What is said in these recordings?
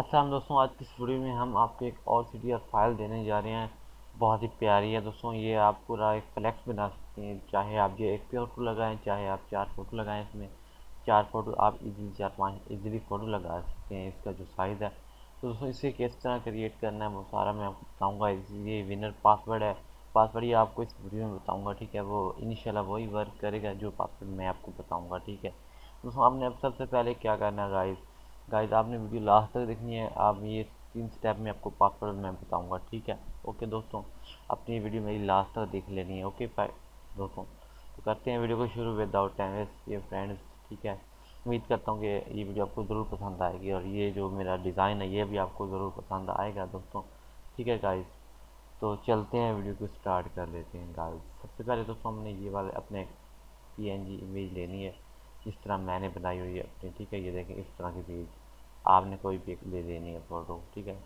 अस्सलाम दोस्तों, आज की इस वीडियो में हम आपको एक और CTR फाइल देने जा रहे हैं। बहुत ही प्यारी है दोस्तों, ये आप पूरा एक फ्लेक्स बना सकते हैं। चाहे आप ये एक फोटो लगाएं, चाहे आप चार फोटो लगाएं, इसमें चार फोटो आप इजीली 4-5 इजीली फ़ोटो लगा सकते हैं। इसका जो साइज़ है तो दोस्तों इसे किस तरह क्रिएट करना है वो सारा मैं आपको बताऊँगा। इसलिए विनर पासवर्ड है, पासवर्ड ये आपको इस वीडियो में बताऊँगा, ठीक है। वो इंशाल्लाह वही वर्क करेगा जो पासवर्ड मैं आपको बताऊँगा, ठीक है दोस्तों। आपने अब सबसे पहले क्या करना है गाइज़, आपने वीडियो लास्ट तक देखनी है। आप ये 3 स्टेप में आपको पासवर्ड मैं बताऊंगा, ठीक है। ओके दोस्तों, अपनी वीडियो मेरी लास्ट तक देख लेनी है। ओके दोस्तों, तो करते हैं वीडियो को शुरू विदाउट टाइम वेस्ट ये फ्रेंड्स, ठीक है। उम्मीद करता हूँ कि ये वीडियो आपको ज़रूर पसंद आएगी और ये जो मेरा डिज़ाइन है ये भी आपको ज़रूर पसंद आएगा दोस्तों, ठीक है गाइज़। तो चलते हैं वीडियो को स्टार्ट कर लेते हैं गाइज़। सबसे पहले दोस्तों हमने ये वाले अपने PNG इमेज लेनी है, इस तरह मैंने बनाई हुई है अपनी, ठीक है। ये देखें इस तरह की पेज आपने कोई भी ले लेनी है फ़ोटो, ठीक है।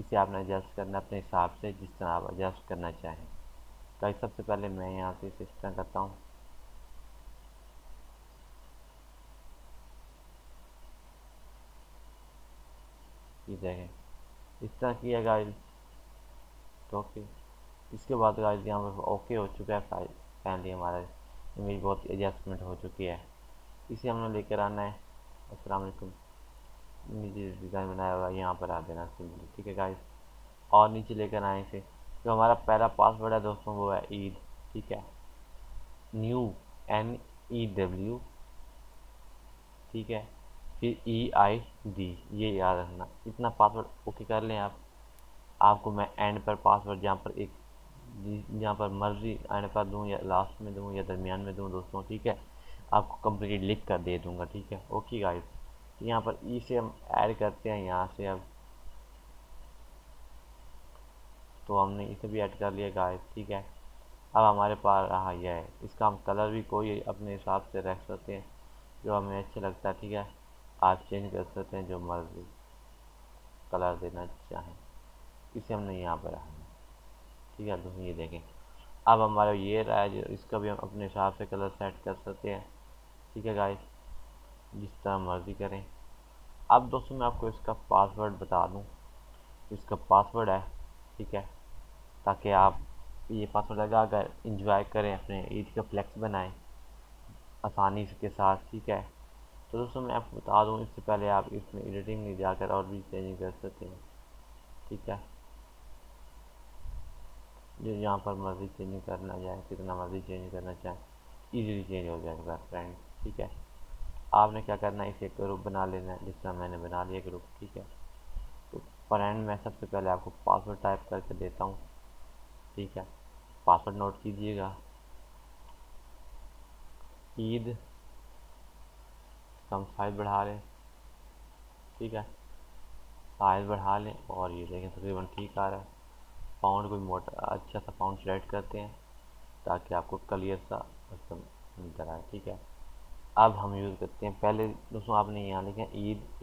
इसे आपने एडजस्ट करना अपने हिसाब से, जिस तरह आप एडजस्ट करना चाहें। गाइस सबसे पहले मैं यहाँ से इस तरह करता हूँ, ये देखें इस तरह किया गाइस। तो ओके, इसके बाद गाइस यहाँ पर ओके हो चुका है, फाइनली हमारा इमेज बहुत एडजस्टमेंट हो चुकी है। इसे हमने लेकर आना है, अस्सलाम वालेकुम, नीचे डिज़ाइन बनाया हुआ यहाँ पर आ देना सिंपली, ठीक है गाइस। और नीचे लेकर आए इसे, जो हमारा पहला पासवर्ड है दोस्तों वो है ईद, ठीक है, न्यू NEW, ठीक है, फिर EID, ये याद रखना। इतना पासवर्ड ओके कर लें आप। आपको मैं एंड पर पासवर्ड जहाँ पर मर्जी एंड पर दूँ या लास्ट में दूँ या दरमियान में दूँ दोस्तों, ठीक है, आपको कंप्लीट लिख कर दे दूँगा, ठीक है। ओके गाइस, यहाँ पर ई से हम ऐड करते हैं यहाँ से। अब तो हमने इसे भी ऐड कर लिया गाइस, ठीक है। अब हमारे पास रहा यह है, इसका हम कलर भी कोई अपने हिसाब से रख सकते हैं, जो हमें अच्छा लगता है, ठीक है। आप चेंज कर सकते हैं जो मर्जी कलर देना चाहें। इसे हमने यहाँ पर रहा, ठीक है दोस्तों, ये देखें। अब हमारा ये रहा है, जो इसका भी हम अपने हिसाब से कलर सेट कर सकते हैं, ठीक है गाइस, जिस तरह मर्ज़ी करें। अब दोस्तों मैं आपको इसका पासवर्ड बता दूं, इसका पासवर्ड है, ठीक है, ताकि आप ये पासवर्ड लगा कर इंजॉय करें, अपने ईद का फ्लेक्स बनाएं आसानी के साथ, ठीक है। तो दोस्तों मैं आपको बता दूं, इससे पहले आप इसमें एडिटिंग में जाकर और भी चेंजिंग कर सकते हैं, ठीक है, जो यहाँ पर मर्ज़ी चेंजिंग करना चाहें, कितना मर्ज़ी चेंज करना चाहें, ईजीली चेंज हो जाएगा फ्रेंड, ठीक है। आपने क्या करना है, इसे एक ग्रुप बना लेना है, जिस तरह मैंने बना लिया ग्रुप, ठीक है। तो फ्रेंड मैं सबसे पहले आपको पासवर्ड टाइप करके देता हूँ, ठीक है। पासवर्ड नोट कीजिएगा, ईद कम साइज बढ़ा लें, ठीक है, साइज बढ़ा लें। और ये देखें तकरीबन ठीक आ रहा है। फाउंट कोई मोटा अच्छा सा फाउंट सेलेक्ट करते हैं ताकि आपको क्लियर सा नजर आए, ठीक है। अब हम यूज़ करते हैं, पहले दोस्तों आपने यहाँ लिखा ईद EID,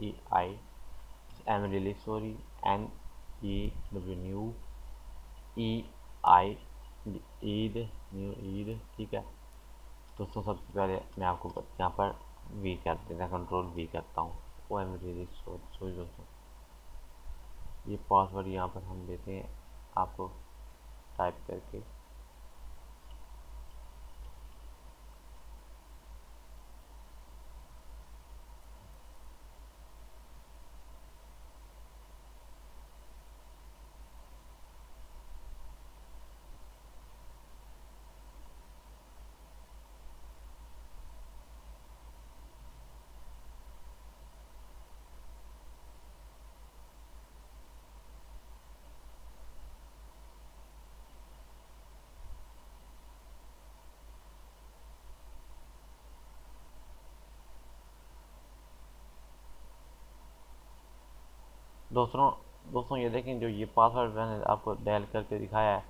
ठीक है दोस्तों। सबसे पहले मैं आपको यहाँ पर वी कर देता हूँ, कंट्रोल V करता हूँ, OMD दोस्तों। ये पासवर्ड यहाँ पर हम देते हैं आपको टाइप करके, दोस्तों ये देखें, जो ये पासवर्ड मैंने आपको डायल करके दिखाया है,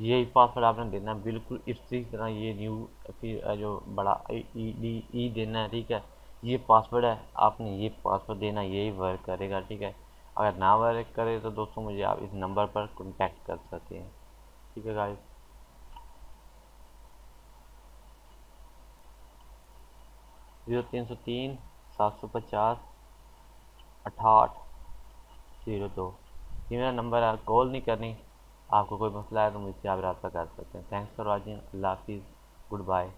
यही पासवर्ड आपने देना है बिल्कुल इसी तरह। ये न्यू फिर जो बड़ा EDE देना है, ठीक है, ये पासवर्ड है, आपने ये पासवर्ड देना, यही वर्क करेगा, ठीक है। अगर ना वर्क करे तो दोस्तों मुझे आप इस नंबर पर कॉन्टेक्ट कर सकते हैं, ठीक है गाइस। जीरो 303 750 68 0-2 ये मेरा नंबर है। कॉल नहीं करनी, आपको कोई मसला है तो मुझसे आप रब्ता कर सकते हैं। थैंक्स फॉर वॉचिंग, अल्लाह हाफिज़, गुड बाय।